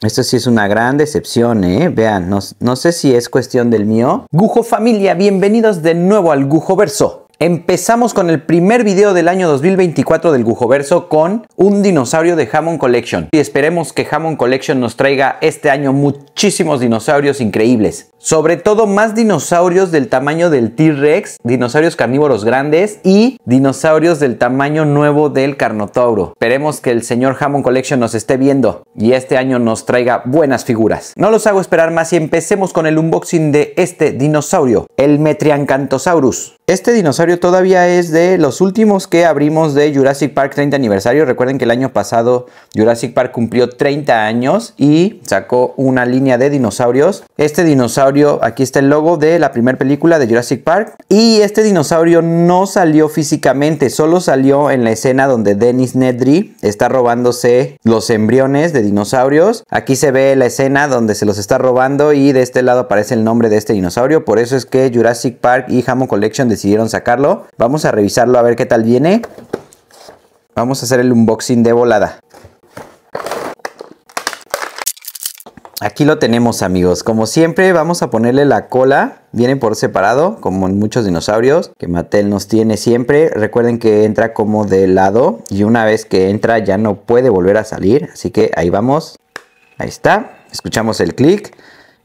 Esto sí es una gran decepción, ¿eh? Vean, no sé si es cuestión del mío. Guho familia, bienvenidos de nuevo al Guhoverso. Empezamos con el primer video del año 2024 del Guhoverso con un dinosaurio de Hammond Collection. Y esperemos que Hammond Collection nos traiga este año muchísimos dinosaurios increíbles. Sobre todo más dinosaurios del tamaño del T-Rex, dinosaurios carnívoros grandes y dinosaurios del tamaño nuevo del Carnotauro. Esperemos que el señor Hammond Collection nos esté viendo y este año nos traiga buenas figuras. No los hago esperar más y empecemos con el unboxing de este dinosaurio, el Metriacanthosaurus. Este dinosaurio todavía es de los últimos que abrimos de Jurassic Park 30 aniversario. Recuerden que el año pasado Jurassic Park cumplió 30 años y sacó una línea de dinosaurios. Este dinosaurio, aquí está el logo de la primera película de Jurassic Park. Y este dinosaurio no salió físicamente, solo salió en la escena donde Dennis Nedry está robándose los embriones de dinosaurios. Aquí se ve la escena donde se los está robando y de este lado aparece el nombre de este dinosaurio. Por eso es que Jurassic Park y Hammond Collection decidieron sacarlo. Vamos a revisarlo a ver qué tal viene. Vamos a hacer el unboxing de volada. Aquí lo tenemos, amigos. Como siempre, vamos a ponerle la cola. Viene por separado, como en muchos dinosaurios que Mattel nos tiene siempre. Recuerden que entra como de lado y una vez que entra ya no puede volver a salir. Así que ahí vamos. Ahí está. Escuchamos el clic.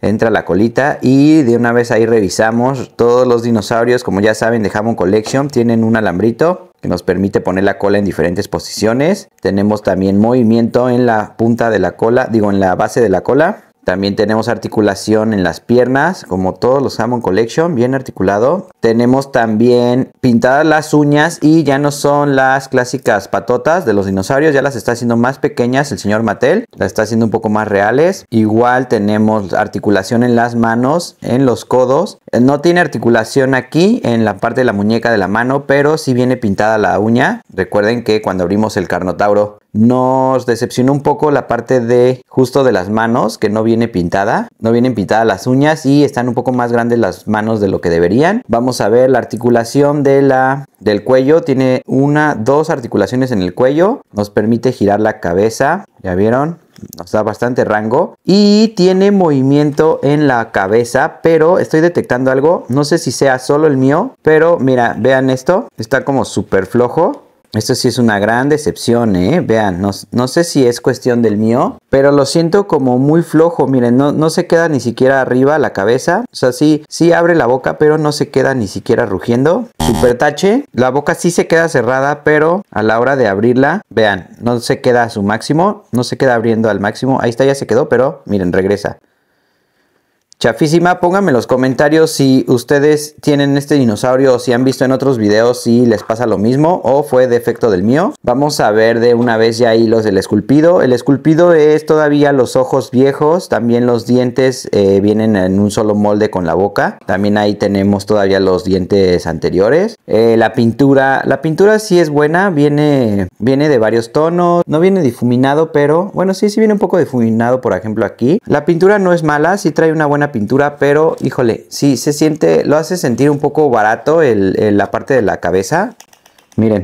Entra la colita y de una vez ahí revisamos. Todos los dinosaurios, como ya saben, de Hammond Collection tienen un alambrito que nos permite poner la cola en diferentes posiciones. Tenemos también movimiento en la punta de la cola, digo, en la base de la cola. También tenemos articulación en las piernas, como todos los Hammond Collection, bien articulado. Tenemos también pintadas las uñas y ya no son las clásicas patotas de los dinosaurios. Ya las está haciendo más pequeñas el señor Mattel. Las está haciendo un poco más reales. Igual tenemos articulación en las manos, en los codos. No tiene articulación aquí en la parte de la muñeca de la mano, pero sí viene pintada la uña. Recuerden que cuando abrimos el Carnotauro nos decepcionó un poco la parte de justo de las manos, que no viene pintada. No vienen pintadas las uñas y están un poco más grandes las manos de lo que deberían. Vamos a ver la articulación de del cuello. Tiene dos articulaciones en el cuello. Nos permite girar la cabeza. ¿Ya vieron? Nos da bastante rango. Y tiene movimiento en la cabeza, pero estoy detectando algo. No sé si sea solo el mío, pero mira, vean esto. Está como súper flojo. Esto sí es una gran decepción, ¿eh? Vean, no sé si es cuestión del mío, pero lo siento como muy flojo. Miren, no se queda ni siquiera arriba la cabeza. O sea, sí abre la boca, pero no se queda ni siquiera rugiendo. Super tache. La boca sí se queda cerrada, pero a la hora de abrirla, vean, no se queda a su máximo. No se queda abriendo al máximo. Ahí está, ya se quedó, pero miren, regresa. Chafísima. Pónganme en los comentarios si ustedes tienen este dinosaurio o si han visto en otros videos si les pasa lo mismo o fue defecto del mío. Vamos a ver de una vez ya ahí los del esculpido. El esculpido es todavía los ojos viejos, también los dientes vienen en un solo molde con la boca. También ahí tenemos todavía los dientes anteriores. La pintura sí es buena, viene de varios tonos, no viene difuminado, pero bueno, sí viene un poco difuminado, por ejemplo aquí. La pintura no es mala, sí trae una buena pintura, pero híjole, sí se siente, lo hace sentir un poco barato la parte de la cabeza. Miren,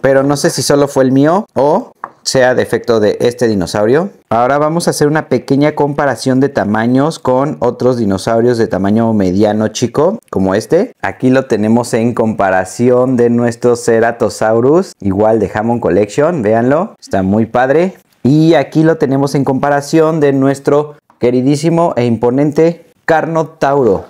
pero no sé si solo fue el mío o sea defecto de este dinosaurio. Ahora vamos a hacer una pequeña comparación de tamaños con otros dinosaurios de tamaño mediano chico como este. Aquí lo tenemos en comparación de nuestro Ceratosaurus, igual de Hammond Collection, véanlo, está muy padre. Y aquí lo tenemos en comparación de nuestro queridísimo e imponente Carnotauro.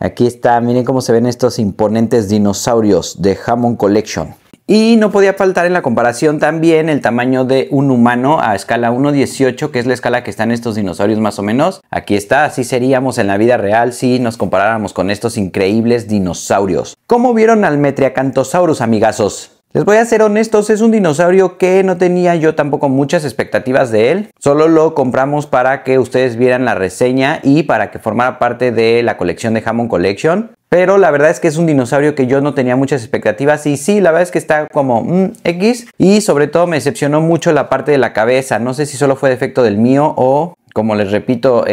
Aquí está, miren cómo se ven estos imponentes dinosaurios de Hammond Collection. Y no podía faltar en la comparación también el tamaño de un humano a escala 1:18, que es la escala que están estos dinosaurios más o menos. Aquí está, así seríamos en la vida real si nos comparáramos con estos increíbles dinosaurios. ¿Cómo vieron al Metriacanthosaurus, amigazos? Les voy a ser honestos, es un dinosaurio que no tenía yo tampoco muchas expectativas de él. Solo lo compramos para que ustedes vieran la reseña y para que formara parte de la colección de Hammond Collection. Pero la verdad es que es un dinosaurio que yo no tenía muchas expectativas y sí, la verdad es que está como X. Y sobre todo me decepcionó mucho la parte de la cabeza. No sé si solo fue defecto del mío o como les repito,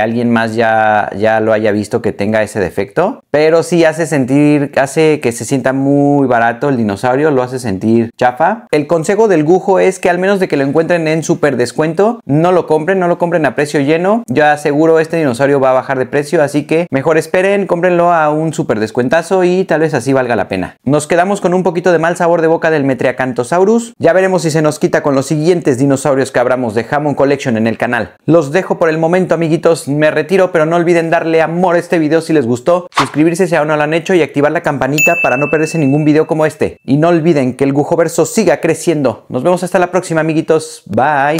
alguien más ya lo haya visto que tenga ese defecto, pero sí hace que se sienta muy barato el dinosaurio, lo hace sentir chafa. El consejo del Guho es que al menos de que lo encuentren en súper descuento, no lo compren a precio lleno. Ya seguro este dinosaurio va a bajar de precio, así que mejor esperen, cómprenlo a un súper descuentazo y tal vez así valga la pena. Nos quedamos con un poquito de mal sabor de boca del Metriacanthosaurus. Ya veremos si se nos quita con los siguientes dinosaurios que abramos de Hammond Collection en el canal. Los dejo por el momento, amiguitos, me retiro, pero no olviden darle amor a este video si les gustó, suscribirse si aún no lo han hecho y activar la campanita para no perderse ningún video como este. Y no olviden que el Guhoverso siga creciendo. Nos vemos hasta la próxima, amiguitos. Bye.